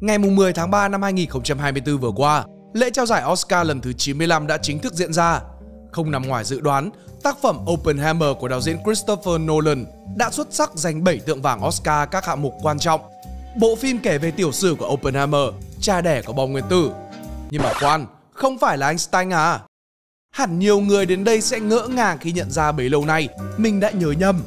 Ngày 10 tháng 3 năm 2024 vừa qua, lễ trao giải Oscar lần thứ 95 đã chính thức diễn ra. Không nằm ngoài dự đoán, tác phẩm Oppenheimer của đạo diễn Christopher Nolan đã xuất sắc giành 7 tượng vàng Oscar các hạng mục quan trọng. Bộ phim kể về tiểu sử của Oppenheimer, cha đẻ của bom nguyên tử. Nhưng mà khoan, không phải là Einstein à? Hẳn nhiều người đến đây sẽ ngỡ ngàng khi nhận ra bấy lâu nay mình đã nhớ nhầm.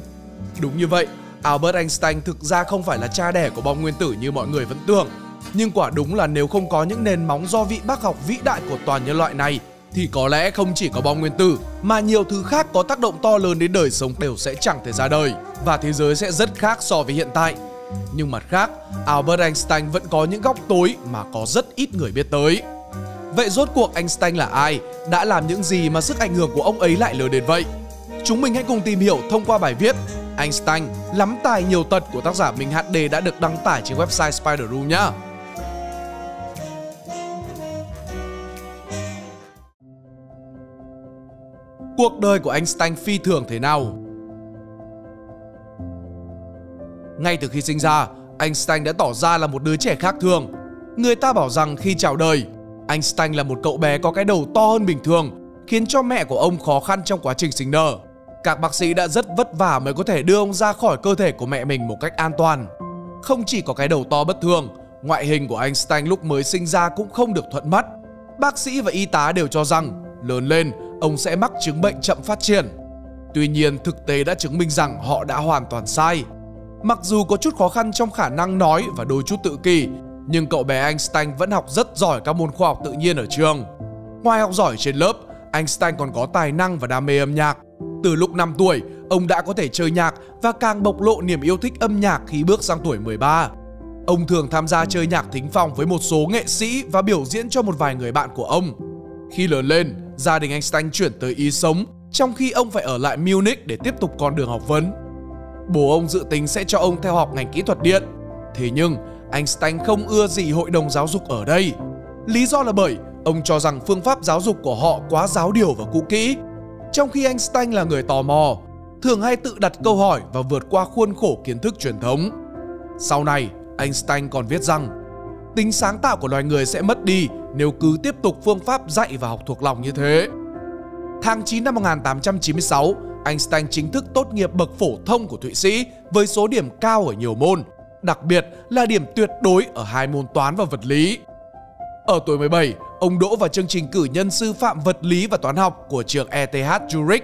Đúng như vậy, Albert Einstein thực ra không phải là cha đẻ của bom nguyên tử như mọi người vẫn tưởng. Nhưng quả đúng là nếu không có những nền móng do vị bác học vĩ đại của toàn nhân loại này, thì có lẽ không chỉ có bom nguyên tử mà nhiều thứ khác có tác động to lớn đến đời sống đều sẽ chẳng thể ra đời, và thế giới sẽ rất khác so với hiện tại. Nhưng mặt khác, Albert Einstein vẫn có những góc tối mà có rất ít người biết tới. Vậy rốt cuộc Einstein là ai? Đã làm những gì mà sức ảnh hưởng của ông ấy lại lớn đến vậy? Chúng mình hãy cùng tìm hiểu thông qua bài viết Einstein lắm tài nhiều tật của tác giả Minh HD đã được đăng tải trên website Spiderum nhá. Cuộc đời của Einstein phi thường thế nào? Ngay từ khi sinh ra, Einstein đã tỏ ra là một đứa trẻ khác thường. Người ta bảo rằng khi chào đời, Einstein là một cậu bé có cái đầu to hơn bình thường, khiến cho mẹ của ông khó khăn trong quá trình sinh nở. Các bác sĩ đã rất vất vả mới có thể đưa ông ra khỏi cơ thể của mẹ mình một cách an toàn. Không chỉ có cái đầu to bất thường, ngoại hình của Einstein lúc mới sinh ra cũng không được thuận mắt. Bác sĩ và y tá đều cho rằng lớn lên, ông sẽ mắc chứng bệnh chậm phát triển. Tuy nhiên, thực tế đã chứng minh rằng họ đã hoàn toàn sai. Mặc dù có chút khó khăn trong khả năng nói và đôi chút tự kỷ, nhưng cậu bé Einstein vẫn học rất giỏi các môn khoa học tự nhiên ở trường. Ngoài học giỏi trên lớp, Einstein còn có tài năng và đam mê âm nhạc. Từ lúc 5 tuổi, ông đã có thể chơi nhạc và càng bộc lộ niềm yêu thích âm nhạc khi bước sang tuổi 13. Ông thường tham gia chơi nhạc thính phòng với một số nghệ sĩ và biểu diễn cho một vài người bạn của ông. Khi lớn lên, gia đình Einstein chuyển tới Ý sống, trong khi ông phải ở lại Munich để tiếp tục con đường học vấn. Bố ông dự tính sẽ cho ông theo học ngành kỹ thuật điện. Thế nhưng, Einstein không ưa gì hội đồng giáo dục ở đây. Lý do là bởi ông cho rằng phương pháp giáo dục của họ quá giáo điều và cũ kỹ. Trong khi Einstein là người tò mò, thường hay tự đặt câu hỏi và vượt qua khuôn khổ kiến thức truyền thống. Sau này, Einstein còn viết rằng tính sáng tạo của loài người sẽ mất đi nếu cứ tiếp tục phương pháp dạy và học thuộc lòng như thế. Tháng 9 năm 1896, Einstein chính thức tốt nghiệp bậc phổ thông của Thụy Sĩ với số điểm cao ở nhiều môn, đặc biệt là điểm tuyệt đối ở hai môn toán và vật lý. Ở tuổi 17, ông đỗ vào chương trình cử nhân sư phạm vật lý và toán học của trường ETH Zurich.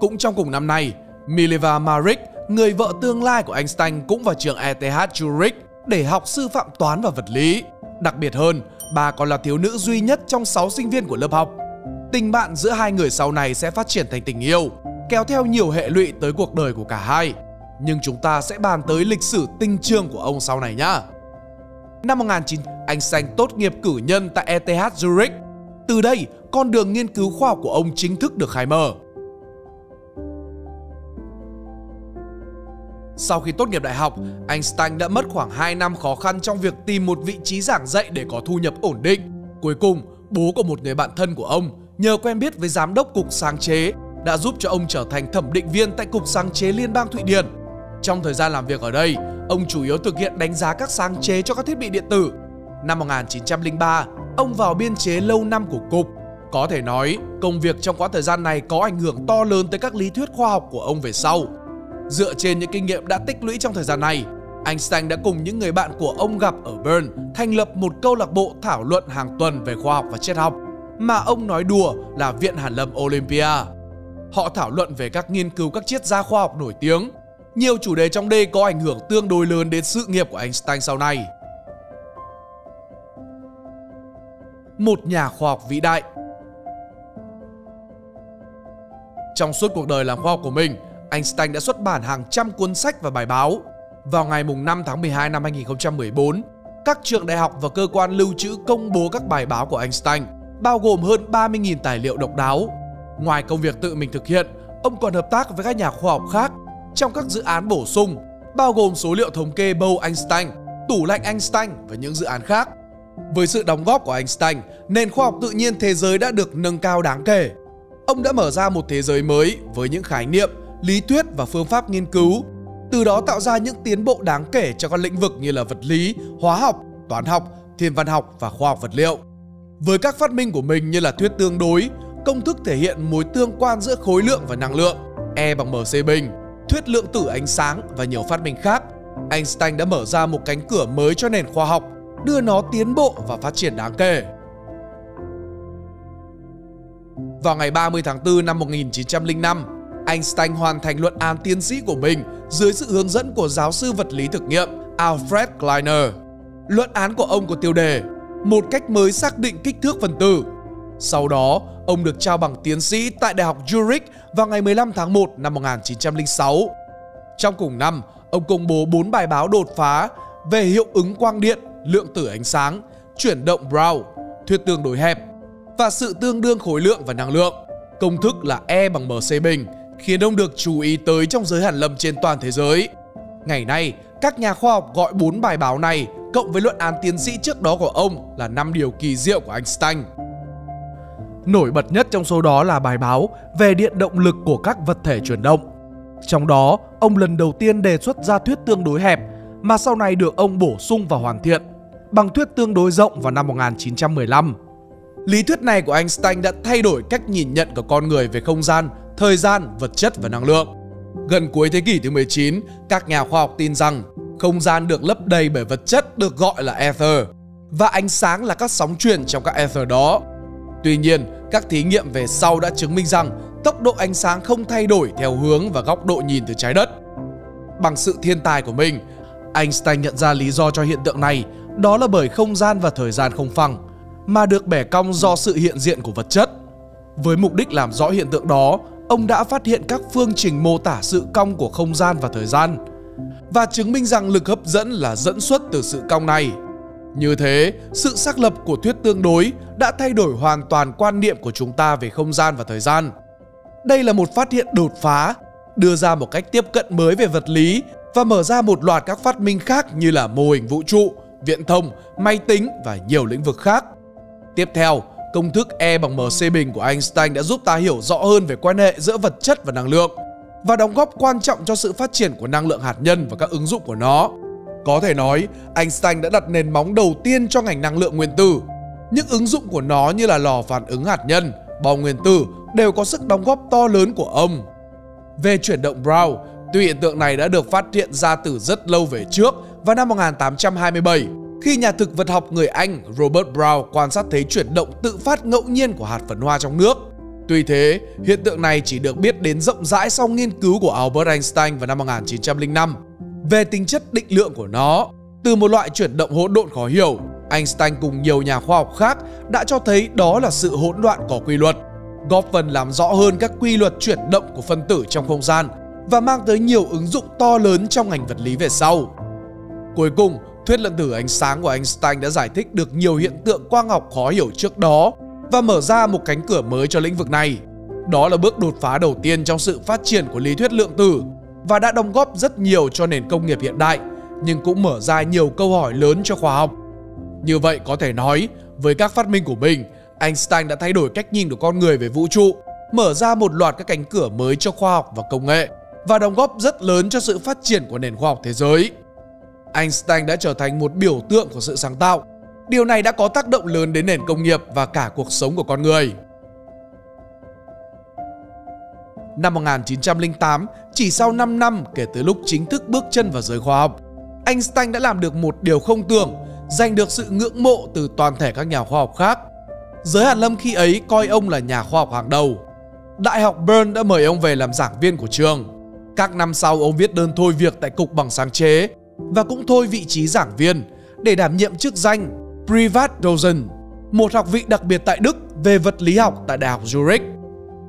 Cũng trong cùng năm nay, Mileva Marić, người vợ tương lai của Einstein, cũng vào trường ETH Zurich để học sư phạm toán và vật lý. Đặc biệt hơn, bà còn là thiếu nữ duy nhất trong 6 sinh viên của lớp học. Tình bạn giữa hai người sau này sẽ phát triển thành tình yêu, kéo theo nhiều hệ lụy tới cuộc đời của cả hai. Nhưng chúng ta sẽ bàn tới lịch sử tinh trường của ông sau này nhá. Năm 1900, Einstein tốt nghiệp cử nhân tại ETH Zurich. Từ đây, con đường nghiên cứu khoa học của ông chính thức được khai mở. Sau khi tốt nghiệp đại học, Einstein đã mất khoảng 2 năm khó khăn trong việc tìm một vị trí giảng dạy để có thu nhập ổn định. Cuối cùng, bố của một người bạn thân của ông, nhờ quen biết với giám đốc cục sáng chế, đã giúp cho ông trở thành thẩm định viên tại Cục Sáng chế Liên bang Thụy Điển. Trong thời gian làm việc ở đây, ông chủ yếu thực hiện đánh giá các sáng chế cho các thiết bị điện tử. Năm 1903, ông vào biên chế lâu năm của Cục. Có thể nói, công việc trong quãng thời gian này có ảnh hưởng to lớn tới các lý thuyết khoa học của ông về sau. Dựa trên những kinh nghiệm đã tích lũy trong thời gian này, Einstein đã cùng những người bạn của ông gặp ở Bern thành lập một câu lạc bộ thảo luận hàng tuần về khoa học và triết học, mà ông nói đùa là Viện Hàn Lâm Olympia. Họ thảo luận về các nghiên cứu các triết gia khoa học nổi tiếng. Nhiều chủ đề trong đây có ảnh hưởng tương đối lớn đến sự nghiệp của Einstein sau này. Một nhà khoa học vĩ đại. Trong suốt cuộc đời làm khoa học của mình, Einstein đã xuất bản hàng trăm cuốn sách và bài báo. Vào ngày 5 tháng 12 năm 2014, các trường đại học và cơ quan lưu trữ công bố các bài báo của Einstein, bao gồm hơn 30.000 tài liệu độc đáo. Ngoài công việc tự mình thực hiện, ông còn hợp tác với các nhà khoa học khác trong các dự án bổ sung, bao gồm số liệu thống kê bầu Einstein, tủ lạnh Einstein và những dự án khác. Với sự đóng góp của Einstein, nền khoa học tự nhiên thế giới đã được nâng cao đáng kể. Ông đã mở ra một thế giới mới với những khái niệm, lý thuyết và phương pháp nghiên cứu, từ đó tạo ra những tiến bộ đáng kể cho các lĩnh vực như là vật lý, hóa học, toán học, thiên văn học và khoa học vật liệu. Với các phát minh của mình như là thuyết tương đối, công thức thể hiện mối tương quan giữa khối lượng và năng lượng, E bằng MC bình, thuyết lượng tử ánh sáng và nhiều phát minh khác, Einstein đã mở ra một cánh cửa mới cho nền khoa học, đưa nó tiến bộ và phát triển đáng kể. Vào ngày 30 tháng 4 năm 1905, Einstein hoàn thành luận án tiến sĩ của mình dưới sự hướng dẫn của giáo sư vật lý thực nghiệm Alfred Kleiner. Luận án của ông có tiêu đề "Một cách mới xác định kích thước phân tử". Sau đó, ông được trao bằng tiến sĩ tại Đại học Zurich vào ngày 15 tháng 1 năm 1906. Trong cùng năm, ông công bố 4 bài báo đột phá về hiệu ứng quang điện, lượng tử ánh sáng, chuyển động Brown, thuyết tương đối hẹp và sự tương đương khối lượng và năng lượng. Công thức là E bằng MC bình khiến ông được chú ý tới trong giới hàn lâm trên toàn thế giới. Ngày nay, các nhà khoa học gọi 4 bài báo này cộng với luận án tiến sĩ trước đó của ông là 5 điều kỳ diệu của Einstein. Nổi bật nhất trong số đó là bài báo về điện động lực của các vật thể chuyển động. Trong đó, ông lần đầu tiên đề xuất ra thuyết tương đối hẹp mà sau này được ông bổ sung và hoàn thiện bằng thuyết tương đối rộng vào năm 1915. Lý thuyết này của Einstein đã thay đổi cách nhìn nhận của con người về không gian, thời gian, vật chất và năng lượng. Gần cuối thế kỷ thứ 19, các nhà khoa học tin rằng không gian được lấp đầy bởi vật chất được gọi là ether và ánh sáng là các sóng truyền trong các ether đó. Tuy nhiên, các thí nghiệm về sau đã chứng minh rằng tốc độ ánh sáng không thay đổi theo hướng và góc độ nhìn từ trái đất. Bằng sự thiên tài của mình, Einstein nhận ra lý do cho hiện tượng này, đó là bởi không gian và thời gian không phẳng mà được bẻ cong do sự hiện diện của vật chất. Với mục đích làm rõ hiện tượng đó, ông đã phát hiện các phương trình mô tả sự cong của không gian và thời gian và chứng minh rằng lực hấp dẫn là dẫn xuất từ sự cong này. Như thế, sự xác lập của thuyết tương đối đã thay đổi hoàn toàn quan niệm của chúng ta về không gian và thời gian. Đây là một phát hiện đột phá, đưa ra một cách tiếp cận mới về vật lý và mở ra một loạt các phát minh khác như là mô hình vũ trụ, viễn thông, máy tính và nhiều lĩnh vực khác. Tiếp theo, công thức E bằng MC bình của Einstein đã giúp ta hiểu rõ hơn về quan hệ giữa vật chất và năng lượng và đóng góp quan trọng cho sự phát triển của năng lượng hạt nhân và các ứng dụng của nó. Có thể nói, Einstein đã đặt nền móng đầu tiên cho ngành năng lượng nguyên tử. Những ứng dụng của nó như là lò phản ứng hạt nhân, bom nguyên tử đều có sức đóng góp to lớn của ông. Về chuyển động Brown, tuy hiện tượng này đã được phát hiện ra từ rất lâu về trước vào năm 1827, khi nhà thực vật học người Anh Robert Brown quan sát thấy chuyển động tự phát ngẫu nhiên của hạt phấn hoa trong nước. Tuy thế, hiện tượng này chỉ được biết đến rộng rãi sau nghiên cứu của Albert Einstein vào năm 1905. Về tính chất định lượng của nó, từ một loại chuyển động hỗn độn khó hiểu, Einstein cùng nhiều nhà khoa học khác đã cho thấy đó là sự hỗn loạn có quy luật, góp phần làm rõ hơn các quy luật chuyển động của phân tử trong không gian và mang tới nhiều ứng dụng to lớn trong ngành vật lý về sau. Cuối cùng, thuyết lượng tử ánh sáng của Einstein đã giải thích được nhiều hiện tượng quang học khó hiểu trước đó và mở ra một cánh cửa mới cho lĩnh vực này. Đó là bước đột phá đầu tiên trong sự phát triển của lý thuyết lượng tử và đã đóng góp rất nhiều cho nền công nghiệp hiện đại, nhưng cũng mở ra nhiều câu hỏi lớn cho khoa học. Như vậy có thể nói, với các phát minh của mình, Einstein đã thay đổi cách nhìn của con người về vũ trụ, mở ra một loạt các cánh cửa mới cho khoa học và công nghệ và đóng góp rất lớn cho sự phát triển của nền khoa học thế giới. Einstein đã trở thành một biểu tượng của sự sáng tạo. Điều này đã có tác động lớn đến nền công nghiệp và cả cuộc sống của con người. Năm 1908, chỉ sau 5 năm kể từ lúc chính thức bước chân vào giới khoa học, Einstein đã làm được một điều không tưởng, giành được sự ngưỡng mộ từ toàn thể các nhà khoa học khác. Giới hàn lâm khi ấy coi ông là nhà khoa học hàng đầu. Đại học Bern đã mời ông về làm giảng viên của trường. Các năm sau, ông viết đơn thôi việc tại Cục Bằng Sáng Chế và cũng thôi vị trí giảng viên để đảm nhiệm chức danh Privatdozent, một học vị đặc biệt tại Đức về vật lý học tại Đại học Zurich.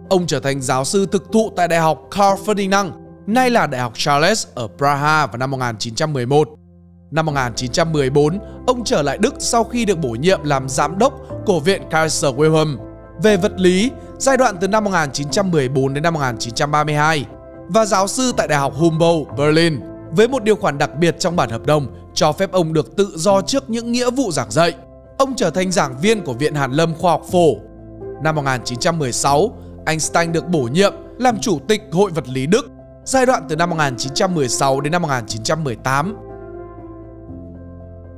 Ông trở thành giáo sư thực thụ tại Đại học Karl Ferdinand, nay là Đại học Charles ở Praha vào năm 1911. Năm 1914, ông trở lại Đức sau khi được bổ nhiệm làm giám đốc của Viện Kaiser Wilhelm về vật lý giai đoạn từ năm 1914 đến năm 1932 và giáo sư tại Đại học Humboldt, Berlin, với một điều khoản đặc biệt trong bản hợp đồng cho phép ông được tự do trước những nghĩa vụ giảng dạy. Ông trở thành giảng viên của Viện Hàn lâm Khoa học Phổ. Năm 1916, Einstein được bổ nhiệm làm chủ tịch Hội vật lý Đức giai đoạn từ năm 1916 đến năm 1918.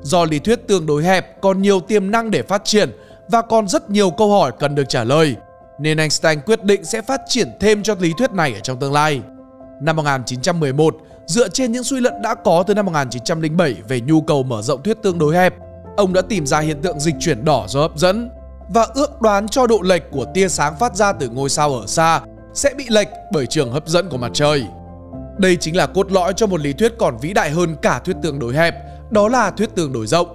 do lý thuyết tương đối hẹp còn nhiều tiềm năng để phát triển và còn rất nhiều câu hỏi cần được trả lời, nên Einstein quyết định sẽ phát triển thêm cho lý thuyết này ở trong tương lai. Năm 1911, dựa trên những suy luận đã có từ năm 1907 về nhu cầu mở rộng thuyết tương đối hẹp, ông đã tìm ra hiện tượng dịch chuyển đỏ do hấp dẫn và ước đoán cho độ lệch của tia sáng phát ra từ ngôi sao ở xa sẽ bị lệch bởi trường hấp dẫn của mặt trời. Đây chính là cốt lõi cho một lý thuyết còn vĩ đại hơn cả thuyết tương đối hẹp, đó là thuyết tương đối rộng.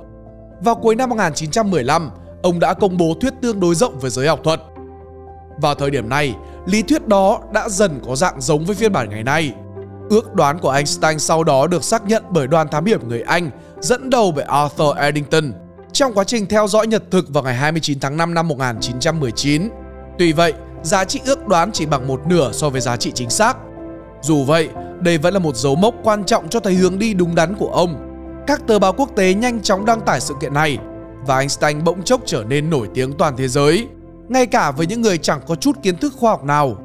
Vào cuối năm 1915, ông đã công bố thuyết tương đối rộng với giới học thuật. Vào thời điểm này, lý thuyết đó đã dần có dạng giống với phiên bản ngày nay. Ước đoán của Einstein sau đó được xác nhận bởi đoàn thám hiểm người Anh dẫn đầu bởi Arthur Eddington trong quá trình theo dõi nhật thực vào ngày 29 tháng 5 năm 1919. Tuy vậy, giá trị ước đoán chỉ bằng một nửa so với giá trị chính xác. Dù vậy, đây vẫn là một dấu mốc quan trọng cho thấy hướng đi đúng đắn của ông. Các tờ báo quốc tế nhanh chóng đăng tải sự kiện này và Einstein bỗng chốc trở nên nổi tiếng toàn thế giới, ngay cả với những người chẳng có chút kiến thức khoa học nào.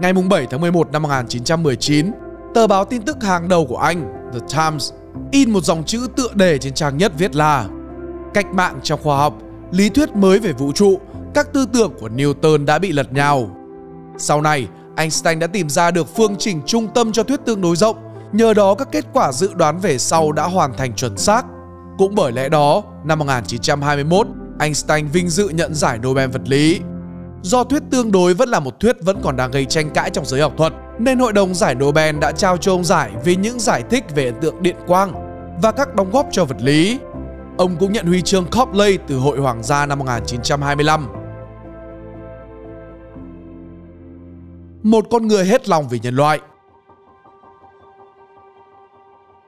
Ngày 7 tháng 11 năm 1919, tờ báo tin tức hàng đầu của Anh, The Times, in một dòng chữ tựa đề trên trang nhất viết là: cách mạng trong khoa học, lý thuyết mới về vũ trụ, các tư tưởng của Newton đã bị lật nhào. Sau này, Einstein đã tìm ra được phương trình trung tâm cho thuyết tương đối rộng, nhờ đó các kết quả dự đoán về sau đã hoàn thành chuẩn xác. Cũng bởi lẽ đó, năm 1921, Einstein vinh dự nhận giải Nobel vật lý. Do thuyết tương đối vẫn là một thuyết vẫn còn đang gây tranh cãi trong giới học thuật, nên Hội đồng giải Nobel đã trao cho ông giải vì những giải thích về hiện tượng điện quang và các đóng góp cho vật lý. Ông cũng nhận huy chương Copley từ Hội Hoàng gia năm 1925. Một con người hết lòng vì nhân loại.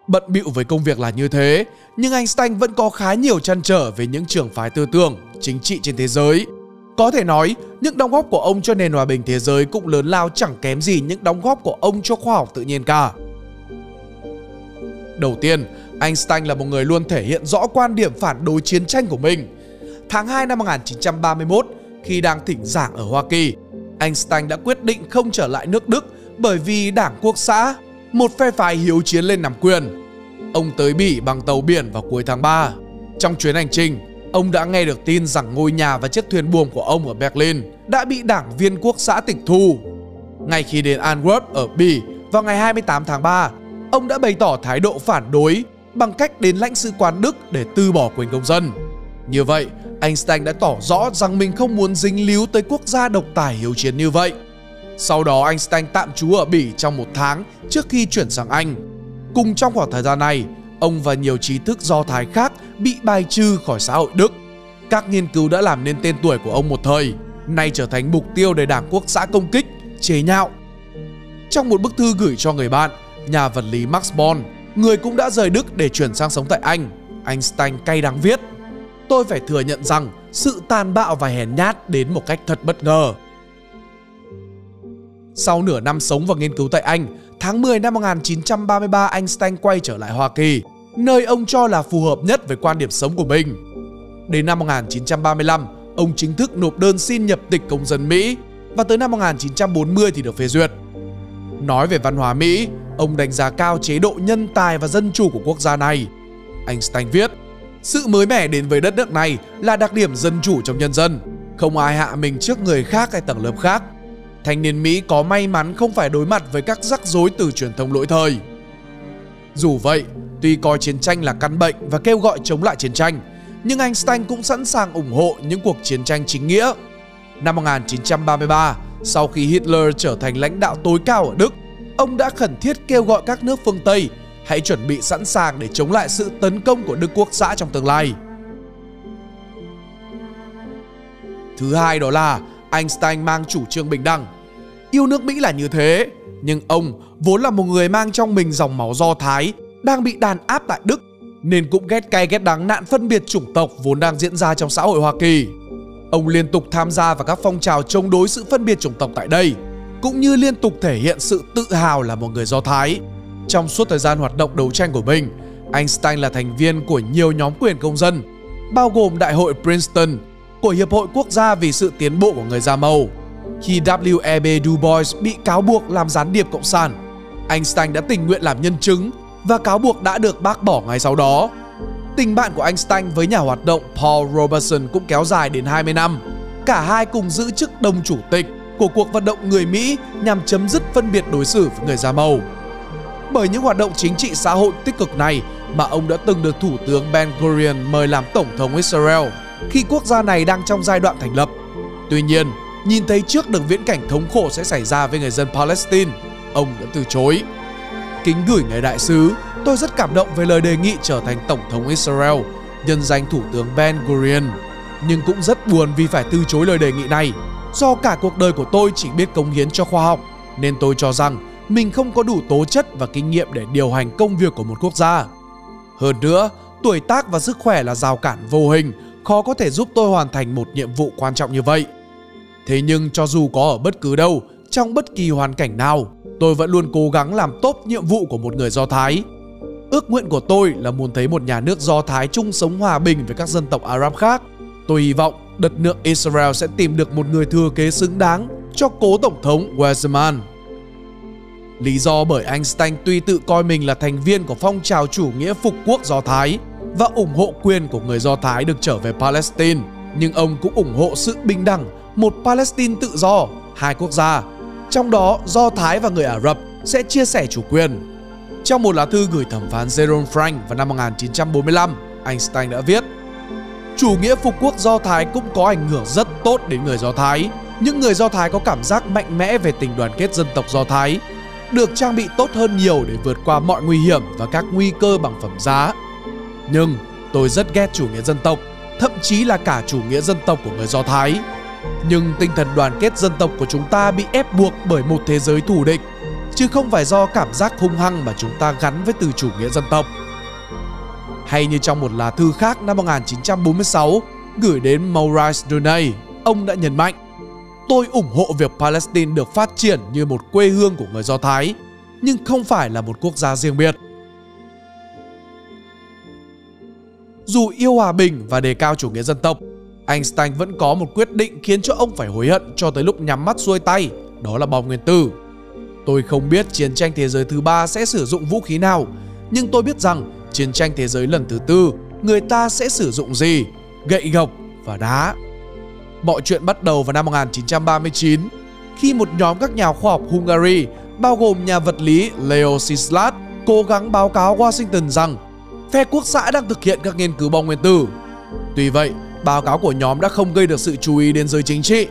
Bận bịu với công việc là như thế, nhưng Einstein vẫn có khá nhiều trăn trở về những trường phái tư tưởng, chính trị trên thế giới. Có thể nói, những đóng góp của ông cho nền hòa bình thế giới cũng lớn lao chẳng kém gì những đóng góp của ông cho khoa học tự nhiên cả. Đầu tiên, Einstein là một người luôn thể hiện rõ quan điểm phản đối chiến tranh của mình. Tháng 2 năm 1931, khi đang thỉnh giảng ở Hoa Kỳ, Einstein đã quyết định không trở lại nước Đức bởi vì Đảng Quốc xã, một phe phái hiếu chiến lên nắm quyền. Ông tới Bỉ bằng tàu biển vào cuối tháng 3. Trong chuyến hành trình, ông đã nghe được tin rằng ngôi nhà và chiếc thuyền buồm của ông ở Berlin đã bị đảng viên quốc xã tịch thu. Ngay khi đến Antwerp ở Bỉ vào ngày 28 tháng 3, ông đã bày tỏ thái độ phản đối bằng cách đến lãnh sự quán Đức để từ bỏ quyền công dân. Như vậy, Einstein đã tỏ rõ rằng mình không muốn dính líu tới quốc gia độc tài hiếu chiến như vậy. Sau đó, Einstein tạm trú ở Bỉ trong một tháng trước khi chuyển sang Anh. Cùng trong khoảng thời gian này, ông và nhiều trí thức Do Thái khác bị bài trừ khỏi xã hội Đức. Các nghiên cứu đã làm nên tên tuổi của ông một thời, nay trở thành mục tiêu để Đảng Quốc xã công kích, chế nhạo. Trong một bức thư gửi cho người bạn, nhà vật lý Max Born, người cũng đã rời Đức để chuyển sang sống tại Anh, Einstein cay đắng viết: "Tôi phải thừa nhận rằng sự tàn bạo và hèn nhát đến một cách thật bất ngờ." Sau nửa năm sống và nghiên cứu tại Anh, tháng 10 năm 1933 Einstein quay trở lại Hoa Kỳ, nơi ông cho là phù hợp nhất với quan điểm sống của mình. Đến năm 1935, ông chính thức nộp đơn xin nhập tịch công dân Mỹ và tới năm 1940 thì được phê duyệt. Nói về văn hóa Mỹ, ông đánh giá cao chế độ nhân tài và dân chủ của quốc gia này. Einstein viết: "Sự mới mẻ đến với đất nước này là đặc điểm dân chủ trong nhân dân, không ai hạ mình trước người khác hay tầng lớp khác. Thanh niên Mỹ có may mắn không phải đối mặt với các rắc rối từ truyền thông lỗi thời." Dù vậy, tuy coi chiến tranh là căn bệnh và kêu gọi chống lại chiến tranh, nhưng Einstein cũng sẵn sàng ủng hộ những cuộc chiến tranh chính nghĩa. Năm 1933, sau khi Hitler trở thành lãnh đạo tối cao ở Đức, ông đã khẩn thiết kêu gọi các nước phương Tây hãy chuẩn bị sẵn sàng để chống lại sự tấn công của Đức Quốc xã trong tương lai. Thứ hai, đó là Einstein mang chủ trương bình đẳng. Yêu nước Mỹ là như thế, nhưng ông vốn là một người mang trong mình dòng máu Do Thái đang bị đàn áp tại Đức, nên cũng ghét cay ghét đắng nạn phân biệt chủng tộc vốn đang diễn ra trong xã hội Hoa Kỳ. Ông liên tục tham gia vào các phong trào chống đối sự phân biệt chủng tộc tại đây, cũng như liên tục thể hiện sự tự hào là một người Do Thái. Trong suốt thời gian hoạt động đấu tranh của mình, Einstein là thành viên của nhiều nhóm quyền công dân, bao gồm Đại hội Princeton của Hiệp hội Quốc gia vì sự tiến bộ của người da màu. Khi W.E.B. Du Bois bị cáo buộc làm gián điệp cộng sản, Einstein đã tình nguyện làm nhân chứng và cáo buộc đã được bác bỏ ngay sau đó. Tình bạn của Einstein với nhà hoạt động Paul Robeson cũng kéo dài đến 20 năm. Cả hai cùng giữ chức đồng chủ tịch của cuộc vận động người Mỹ nhằm chấm dứt phân biệt đối xử với người da màu. Bởi những hoạt động chính trị xã hội tích cực này mà ông đã từng được Thủ tướng Ben Gurion mời làm Tổng thống Israel khi quốc gia này đang trong giai đoạn thành lập. Tuy nhiên, nhìn thấy trước được viễn cảnh thống khổ sẽ xảy ra với người dân Palestine, ông đã từ chối. Kính gửi ngài đại sứ, tôi rất cảm động về lời đề nghị trở thành Tổng thống Israel, nhân danh Thủ tướng Ben Gurion. Nhưng cũng rất buồn vì phải từ chối lời đề nghị này. Do cả cuộc đời của tôi chỉ biết cống hiến cho khoa học, nên tôi cho rằng mình không có đủ tố chất và kinh nghiệm để điều hành công việc của một quốc gia. Hơn nữa, tuổi tác và sức khỏe là rào cản vô hình, khó có thể giúp tôi hoàn thành một nhiệm vụ quan trọng như vậy. Thế nhưng cho dù có ở bất cứ đâu, trong bất kỳ hoàn cảnh nào, tôi vẫn luôn cố gắng làm tốt nhiệm vụ của một người Do Thái. Ước nguyện của tôi là muốn thấy một nhà nước Do Thái chung sống hòa bình với các dân tộc Ả Rập khác. Tôi hy vọng đất nước Israel sẽ tìm được một người thừa kế xứng đáng cho cố Tổng thống Weizmann. Lý do bởi Einstein tuy tự coi mình là thành viên của phong trào chủ nghĩa phục quốc Do Thái và ủng hộ quyền của người Do Thái được trở về Palestine, nhưng ông cũng ủng hộ sự bình đẳng, một Palestine tự do, hai quốc gia, trong đó Do Thái và người Ả Rập sẽ chia sẻ chủ quyền. Trong một lá thư gửi thẩm phán Jerome Frank vào năm 1945, Einstein đã viết: chủ nghĩa phục quốc Do Thái cũng có ảnh hưởng rất tốt đến người Do Thái. Những người Do Thái có cảm giác mạnh mẽ về tình đoàn kết dân tộc Do Thái, được trang bị tốt hơn nhiều để vượt qua mọi nguy hiểm và các nguy cơ bằng phẩm giá. Nhưng tôi rất ghét chủ nghĩa dân tộc, thậm chí là cả chủ nghĩa dân tộc của người Do Thái. Nhưng tinh thần đoàn kết dân tộc của chúng ta bị ép buộc bởi một thế giới thù địch, chứ không phải do cảm giác hung hăng mà chúng ta gắn với từ chủ nghĩa dân tộc. Hay như trong một lá thư khác năm 1946 gửi đến Maurice Du Noüy, ông đã nhấn mạnh: tôi ủng hộ việc Palestine được phát triển như một quê hương của người Do Thái, nhưng không phải là một quốc gia riêng biệt. Dù yêu hòa bình và đề cao chủ nghĩa dân tộc, Einstein vẫn có một quyết định khiến cho ông phải hối hận cho tới lúc nhắm mắt xuôi tay, đó là bom nguyên tử. Tôi không biết chiến tranh thế giới thứ ba sẽ sử dụng vũ khí nào, nhưng tôi biết rằng chiến tranh thế giới lần thứ tư người ta sẽ sử dụng gì? Gậy gộc và đá. Mọi chuyện bắt đầu vào năm 1939 khi một nhóm các nhà khoa học Hungary bao gồm nhà vật lý Leo Szilard cố gắng báo cáo Washington rằng phe quốc xã đang thực hiện các nghiên cứu bom nguyên tử. Tuy vậy, báo cáo của nhóm đã không gây được sự chú ý đến giới chính trị.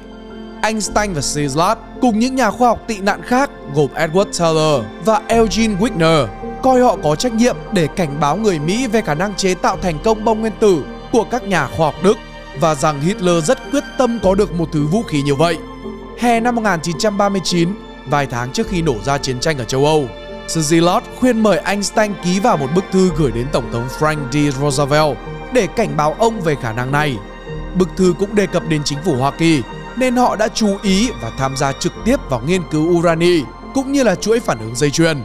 Einstein và Szilard cùng những nhà khoa học tị nạn khác gồm Edward Teller và Eugene Wigner coi họ có trách nhiệm để cảnh báo người Mỹ về khả năng chế tạo thành công bom nguyên tử của các nhà khoa học Đức và rằng Hitler rất quyết tâm có được một thứ vũ khí như vậy. Hè năm 1939, vài tháng trước khi nổ ra chiến tranh ở châu Âu, Szilard khuyên mời Einstein ký vào một bức thư gửi đến Tổng thống Franklin D. Roosevelt để cảnh báo ông về khả năng này. Bức thư cũng đề cập đến chính phủ Hoa Kỳ, nên họ đã chú ý và tham gia trực tiếp vào nghiên cứu urani cũng như là chuỗi phản ứng dây chuyền.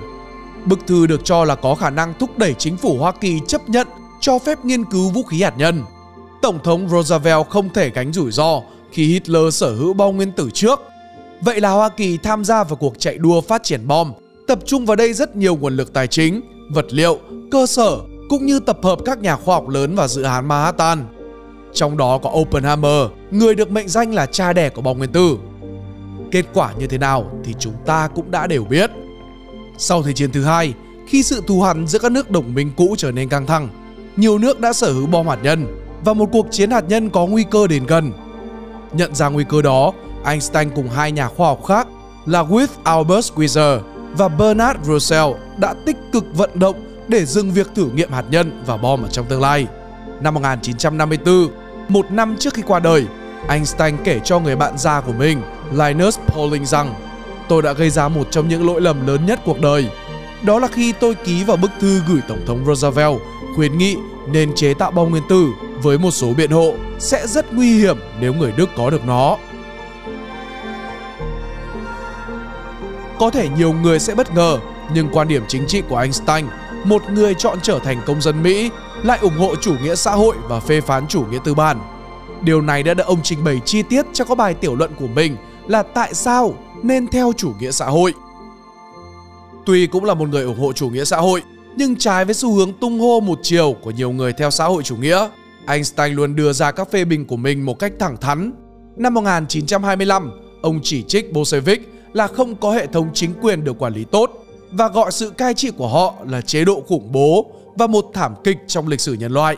Bức thư được cho là có khả năng thúc đẩy chính phủ Hoa Kỳ chấp nhận cho phép nghiên cứu vũ khí hạt nhân. Tổng thống Roosevelt không thể gánh rủi ro khi Hitler sở hữu bom nguyên tử trước. Vậy là Hoa Kỳ tham gia vào cuộc chạy đua phát triển bom, tập trung vào đây rất nhiều nguồn lực tài chính, vật liệu, cơ sở cũng như tập hợp các nhà khoa học lớn vào dự án Manhattan. Trong đó có Oppenheimer, người được mệnh danh là cha đẻ của bom nguyên tử. Kết quả như thế nào thì chúng ta cũng đã đều biết. Sau Thế chiến thứ hai, khi sự thù hằn giữa các nước đồng minh cũ trở nên căng thẳng, nhiều nước đã sở hữu bom hạt nhân và một cuộc chiến hạt nhân có nguy cơ đến gần. Nhận ra nguy cơ đó, Einstein cùng hai nhà khoa học khác là With Albert Schweitzer và Bernard Russell đã tích cực vận động để dừng việc thử nghiệm hạt nhân và bom ở trong tương lai. Năm 1954, một năm trước khi qua đời, Einstein kể cho người bạn già của mình Linus Pauling rằng: tôi đã gây ra một trong những lỗi lầm lớn nhất cuộc đời. Đó là khi tôi ký vào bức thư gửi Tổng thống Roosevelt khuyến nghị nên chế tạo bom nguyên tử với một số biện hộ sẽ rất nguy hiểm nếu người Đức có được nó. Có thể nhiều người sẽ bất ngờ, nhưng quan điểm chính trị của Einstein, một người chọn trở thành công dân Mỹ, lại ủng hộ chủ nghĩa xã hội và phê phán chủ nghĩa tư bản. Điều này đã được ông trình bày chi tiết trong các bài tiểu luận của mình là tại sao nên theo chủ nghĩa xã hội. Tuy cũng là một người ủng hộ chủ nghĩa xã hội, nhưng trái với xu hướng tung hô một chiều của nhiều người theo xã hội chủ nghĩa, Einstein luôn đưa ra các phê bình của mình một cách thẳng thắn. Năm 1925, ông chỉ trích Bolshevik là không có hệ thống chính quyền được quản lý tốt và gọi sự cai trị của họ là chế độ khủng bố và một thảm kịch trong lịch sử nhân loại.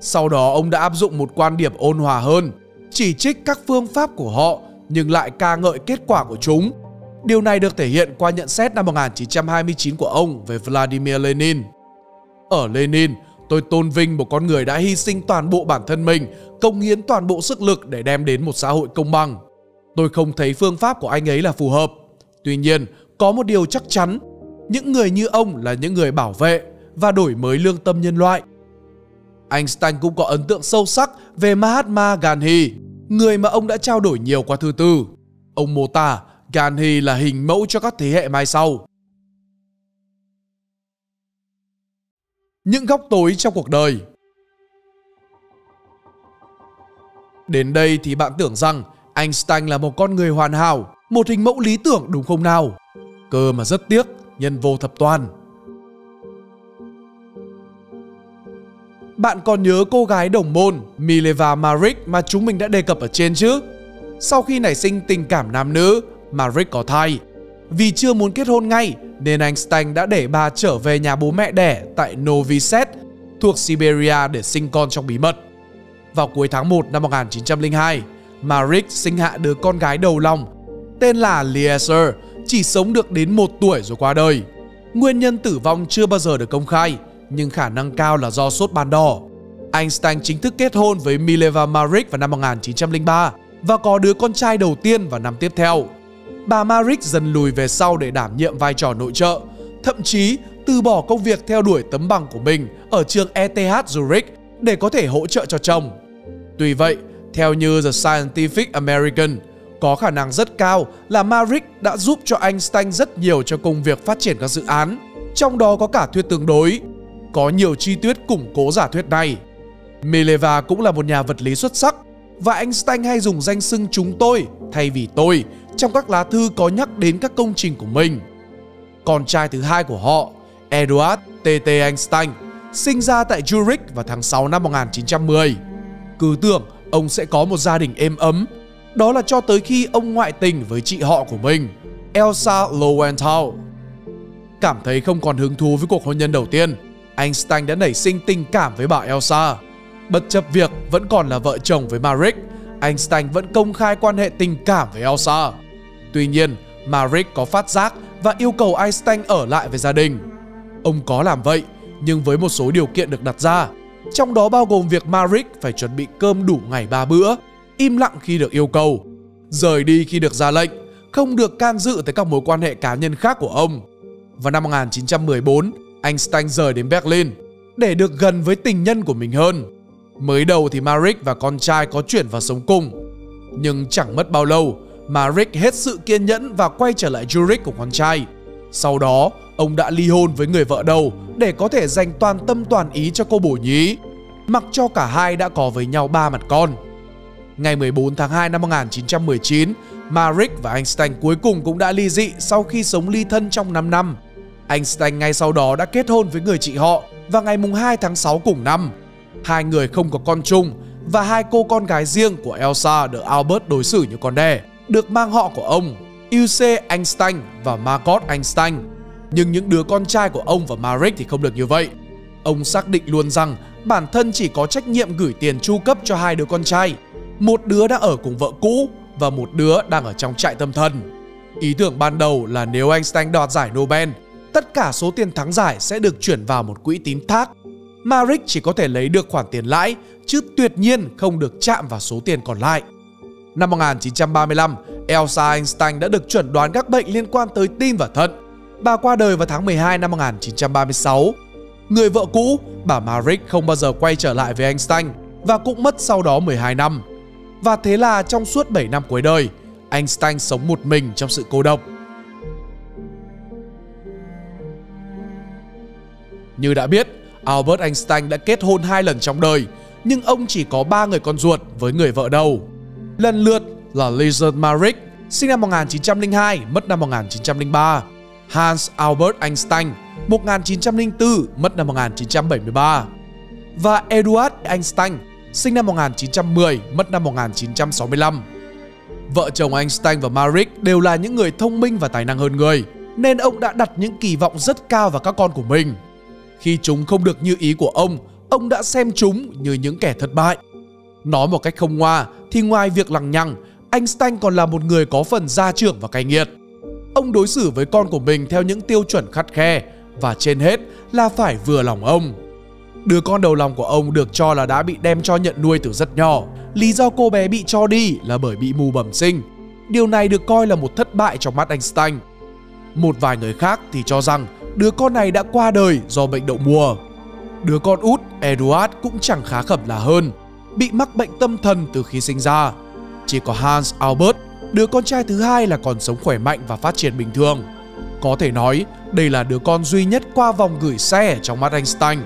Sau đó ông đã áp dụng một quan điểm ôn hòa hơn, chỉ trích các phương pháp của họ nhưng lại ca ngợi kết quả của chúng. Điều này được thể hiện qua nhận xét năm 1929 của ông về Vladimir Lenin. Ở Lenin, tôi tôn vinh một con người đã hy sinh toàn bộ bản thân mình, cống hiến toàn bộ sức lực để đem đến một xã hội công bằng. Tôi không thấy phương pháp của anh ấy là phù hợp. Tuy nhiên, có một điều chắc chắn, những người như ông là những người bảo vệ và đổi mới lương tâm nhân loại. Einstein cũng có ấn tượng sâu sắc về Mahatma Gandhi, người mà ông đã trao đổi nhiều qua thư từ. Ông mô tả Gandhi là hình mẫu cho các thế hệ mai sau. Những góc tối trong cuộc đời. Đến đây thì bạn tưởng rằng Einstein là một con người hoàn hảo, một hình mẫu lý tưởng đúng không nào? Cơ mà rất tiếc, nhân vô thập toàn. Bạn còn nhớ cô gái đồng môn Mileva Marić mà chúng mình đã đề cập ở trên chứ? Sau khi nảy sinh tình cảm nam nữ, Marić có thai. Vì chưa muốn kết hôn ngay nên Einstein đã để bà trở về nhà bố mẹ đẻ tại Noviset thuộc Siberia để sinh con trong bí mật. Vào cuối tháng 1 năm 1902, Marić sinh hạ đứa con gái đầu lòng tên là Liesser, chỉ sống được đến 1 tuổi rồi qua đời. Nguyên nhân tử vong chưa bao giờ được công khai, nhưng khả năng cao là do sốt ban đỏ. Einstein chính thức kết hôn với Mileva Marić vào năm 1903 và có đứa con trai đầu tiên vào năm tiếp theo. Bà Marić dần lùi về sau để đảm nhiệm vai trò nội trợ, thậm chí từ bỏ công việc theo đuổi tấm bằng của mình ở trường ETH Zurich để có thể hỗ trợ cho chồng. Tuy vậy, theo như The Scientific American, có khả năng rất cao là Marić đã giúp cho Einstein rất nhiều cho công việc phát triển các dự án, trong đó có cả thuyết tương đối. Có nhiều chi tiết củng cố giả thuyết này. Mileva cũng là một nhà vật lý xuất sắc và Einstein hay dùng danh xưng chúng tôi thay vì tôi trong các lá thư có nhắc đến các công trình của mình. Con trai thứ hai của họ, Edward T.T. Einstein, sinh ra tại Zurich vào tháng 6 năm 1910. Cứ tưởng ông sẽ có một gia đình êm ấm, đó là cho tới khi ông ngoại tình với chị họ của mình, Elsa Lowenthal. Cảm thấy không còn hứng thú với cuộc hôn nhân đầu tiên, Einstein đã nảy sinh tình cảm với bà Elsa. Bất chấp việc vẫn còn là vợ chồng với Marić, Einstein vẫn công khai quan hệ tình cảm với Elsa. Tuy nhiên, Marić có phát giác và yêu cầu Einstein ở lại với gia đình. Ông có làm vậy, nhưng với một số điều kiện được đặt ra, trong đó bao gồm việc Marić phải chuẩn bị cơm đủ ngày 3 bữa, im lặng khi được yêu cầu, rời đi khi được ra lệnh, không được can dự tới các mối quan hệ cá nhân khác của ông. Vào năm 1914, Einstein rời đến Berlin để được gần với tình nhân của mình hơn. Mới đầu thì Marić và con trai có chuyển vào sống cùng, nhưng chẳng mất bao lâu, Marić hết sự kiên nhẫn và quay trở lại Zurich của con trai. Sau đó, ông đã ly hôn với người vợ đầu để có thể dành toàn tâm toàn ý cho cô bổ nhí, mặc cho cả hai đã có với nhau 3 mặt con. Ngày 14 tháng 2 năm 1919, Marić và Einstein cuối cùng cũng đã ly dị sau khi sống ly thân trong 5 năm. Einstein ngay sau đó đã kết hôn với người chị họ vào ngày 2 tháng 6 cùng năm. Hai người không có con chung và hai cô con gái riêng của Elsa được Albert đối xử như con đẻ, được mang họ của ông, UC Einstein và Margot Einstein. Nhưng những đứa con trai của ông và Marić thì không được như vậy. Ông xác định luôn rằng bản thân chỉ có trách nhiệm gửi tiền chu cấp cho hai đứa con trai, một đứa đang ở cùng vợ cũ và một đứa đang ở trong trại tâm thần. Ý tưởng ban đầu là nếu Einstein đoạt giải Nobel, tất cả số tiền thắng giải sẽ được chuyển vào một quỹ tín thác. Marić chỉ có thể lấy được khoản tiền lãi, chứ tuyệt nhiên không được chạm vào số tiền còn lại. Năm 1935, Elsa Einstein đã được chuẩn đoán các bệnh liên quan tới tim và thận. Bà qua đời vào tháng 12 năm 1936. Người vợ cũ, bà Marić không bao giờ quay trở lại với Einstein và cũng mất sau đó 12 năm. Và thế là trong suốt 7 năm cuối đời, Einstein sống một mình trong sự cô độc. Như đã biết, Albert Einstein đã kết hôn 2 lần trong đời, nhưng ông chỉ có 3 người con ruột với người vợ đầu. Lần lượt là Lizard Marić, sinh năm 1902, mất năm 1903, Hans Albert Einstein 1904, mất năm 1973, và Edward Einstein sinh năm 1910, mất năm 1965. Vợ chồng Einstein và Marić đều là những người thông minh và tài năng hơn người, nên ông đã đặt những kỳ vọng rất cao vào các con của mình. Khi chúng không được như ý của ông đã xem chúng như những kẻ thất bại. Nói một cách không ngoa thì ngoài việc lằng nhằng, Einstein còn là một người có phần gia trưởng và cay nghiệt. Ông đối xử với con của mình theo những tiêu chuẩn khắt khe và trên hết là phải vừa lòng ông. Đứa con đầu lòng của ông được cho là đã bị đem cho nhận nuôi từ rất nhỏ. Lý do cô bé bị cho đi là bởi bị mù bẩm sinh. Điều này được coi là một thất bại trong mắt Einstein. Một vài người khác thì cho rằng đứa con này đã qua đời do bệnh đậu mùa. Đứa con út Eduard cũng chẳng khá khẩm là hơn, bị mắc bệnh tâm thần từ khi sinh ra. Chỉ có Hans Albert, đứa con trai thứ hai, là còn sống khỏe mạnh và phát triển bình thường. Có thể nói đây là đứa con duy nhất qua vòng gửi xe trong mắt Einstein.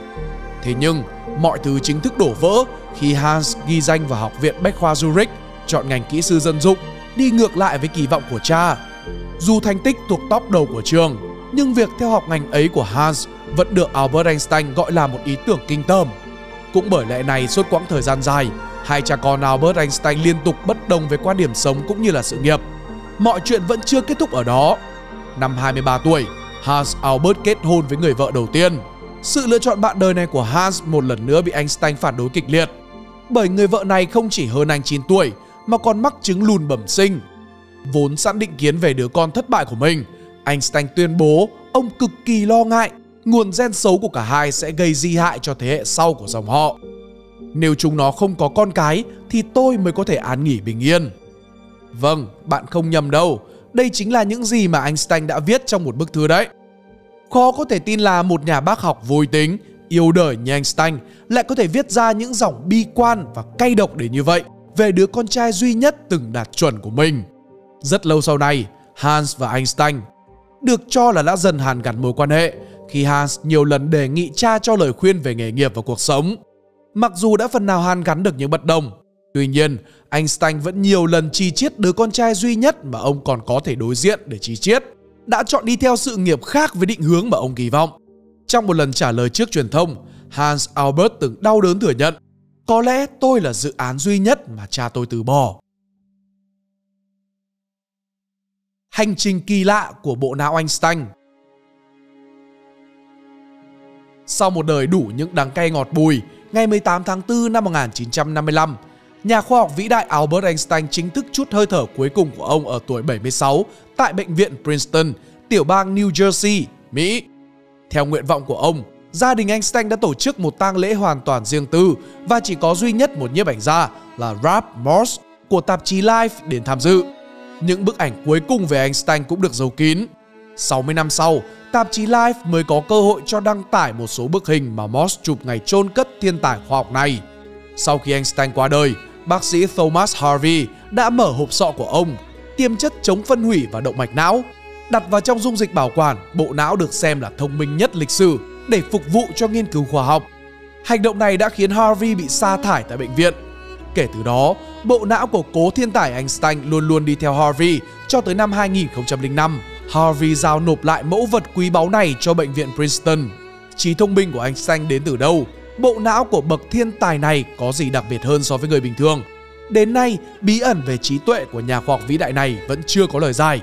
Thế nhưng mọi thứ chính thức đổ vỡ khi Hans ghi danh vào Học viện Bách khoa Zurich, chọn ngành kỹ sư dân dụng, đi ngược lại với kỳ vọng của cha. Dù thành tích thuộc top đầu của trường, nhưng việc theo học ngành ấy của Hans vẫn được Albert Einstein gọi là một ý tưởng kinh tởm. Cũng bởi lẽ này, suốt quãng thời gian dài, hai cha con Albert Einstein liên tục bất đồng về quan điểm sống cũng như là sự nghiệp. Mọi chuyện vẫn chưa kết thúc ở đó. Năm 23 tuổi, Hans Albert kết hôn với người vợ đầu tiên. Sự lựa chọn bạn đời này của Hans một lần nữa bị Einstein phản đối kịch liệt, bởi người vợ này không chỉ hơn anh 9 tuổi mà còn mắc chứng lùn bẩm sinh. Vốn sẵn định kiến về đứa con thất bại của mình, Einstein tuyên bố ông cực kỳ lo ngại nguồn gen xấu của cả hai sẽ gây di hại cho thế hệ sau của dòng họ. Nếu chúng nó không có con cái thì tôi mới có thể an nghỉ bình yên. Vâng, bạn không nhầm đâu. Đây chính là những gì mà Einstein đã viết trong một bức thư đấy. Khó có thể tin là một nhà bác học vui tính, yêu đời như Einstein lại có thể viết ra những dòng bi quan và cay độc đến như vậy về đứa con trai duy nhất từng đạt chuẩn của mình. Rất lâu sau này, Hans và Einstein được cho là đã dần hàn gắn mối quan hệ, khi Hans nhiều lần đề nghị cha cho lời khuyên về nghề nghiệp và cuộc sống. Mặc dù đã phần nào hàn gắn được những bất đồng, tuy nhiên Einstein vẫn nhiều lần chi chiết đứa con trai duy nhất mà ông còn có thể đối diện để chi chiết đã chọn đi theo sự nghiệp khác với định hướng mà ông kỳ vọng. Trong một lần trả lời trước truyền thông, Hans Albert từng đau đớn thừa nhận: "Có lẽ tôi là dự án duy nhất mà cha tôi từ bỏ." Hành trình kỳ lạ của bộ não Einstein. Sau một đời đủ những đắng cay ngọt bùi, ngày 18 tháng 4 năm 1955, nhà khoa học vĩ đại Albert Einstein chính thức trút hơi thở cuối cùng của ông ở tuổi 76 tại bệnh viện Princeton, tiểu bang New Jersey, Mỹ. Theo nguyện vọng của ông, gia đình Einstein đã tổ chức một tang lễ hoàn toàn riêng tư và chỉ có duy nhất một nhiếp ảnh gia là Ralph Morse của tạp chí Life đến tham dự. Những bức ảnh cuối cùng về Einstein cũng được giấu kín. 60 năm sau, tạp chí Life mới có cơ hội cho đăng tải một số bức hình mà Morse chụp ngày chôn cất thiên tài khoa học này. Sau khi Einstein qua đời, bác sĩ Thomas Harvey đã mở hộp sọ của ông, tiêm chất chống phân hủy và động mạch não, đặt vào trong dung dịch bảo quản. Bộ não được xem là thông minh nhất lịch sử để phục vụ cho nghiên cứu khoa học. Hành động này đã khiến Harvey bị sa thải tại bệnh viện. Kể từ đó, bộ não của cố thiên tài Einstein luôn luôn đi theo Harvey cho tới năm 2005. Harvey giao nộp lại mẫu vật quý báu này cho bệnh viện Princeton. Trí thông minh của Einstein đến từ đâu? Bộ não của bậc thiên tài này có gì đặc biệt hơn so với người bình thường? Đến nay, bí ẩn về trí tuệ của nhà khoa học vĩ đại này vẫn chưa có lời giải.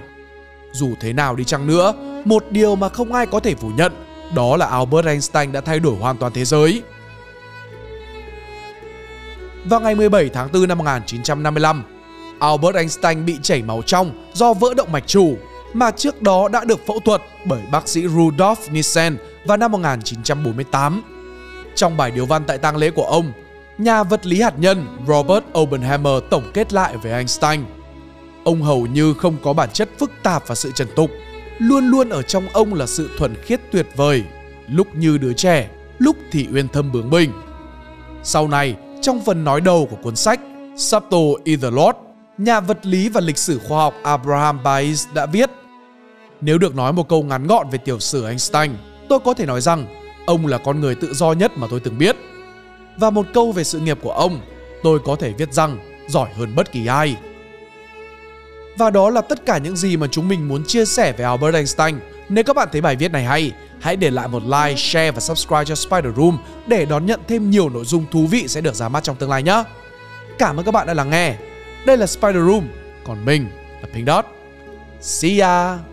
Dù thế nào đi chăng nữa, một điều mà không ai có thể phủ nhận, đó là Albert Einstein đã thay đổi hoàn toàn thế giới. Vào ngày 17 tháng 4 năm 1955, Albert Einstein bị chảy máu trong do vỡ động mạch chủ, mà trước đó đã được phẫu thuật bởi bác sĩ Rudolf Nissen vào năm 1948. Trong bài điếu văn tại tang lễ của ông, nhà vật lý hạt nhân Robert Oppenheimer tổng kết lại về Einstein: "Ông hầu như không có bản chất phức tạp và sự trần tục. Luôn luôn ở trong ông là sự thuần khiết tuyệt vời, lúc như đứa trẻ, lúc thì uyên thâm bướng bỉnh." Sau này, trong phần nói đầu của cuốn sách Subtle is the Lord, nhà vật lý và lịch sử khoa học Abraham Bayes đã viết: "Nếu được nói một câu ngắn gọn về tiểu sử Einstein, tôi có thể nói rằng ông là con người tự do nhất mà tôi từng biết. Và một câu về sự nghiệp của ông, tôi có thể viết rằng giỏi hơn bất kỳ ai." Và đó là tất cả những gì mà chúng mình muốn chia sẻ về Albert Einstein, Nếu các bạn thấy bài viết này hay, hãy để lại một like, share và subscribe cho Spiderum để đón nhận thêm nhiều nội dung thú vị sẽ được ra mắt trong tương lai nhé. Cảm ơn các bạn đã lắng nghe. Đây là Spiderum, còn mình là Pink Dot. See ya!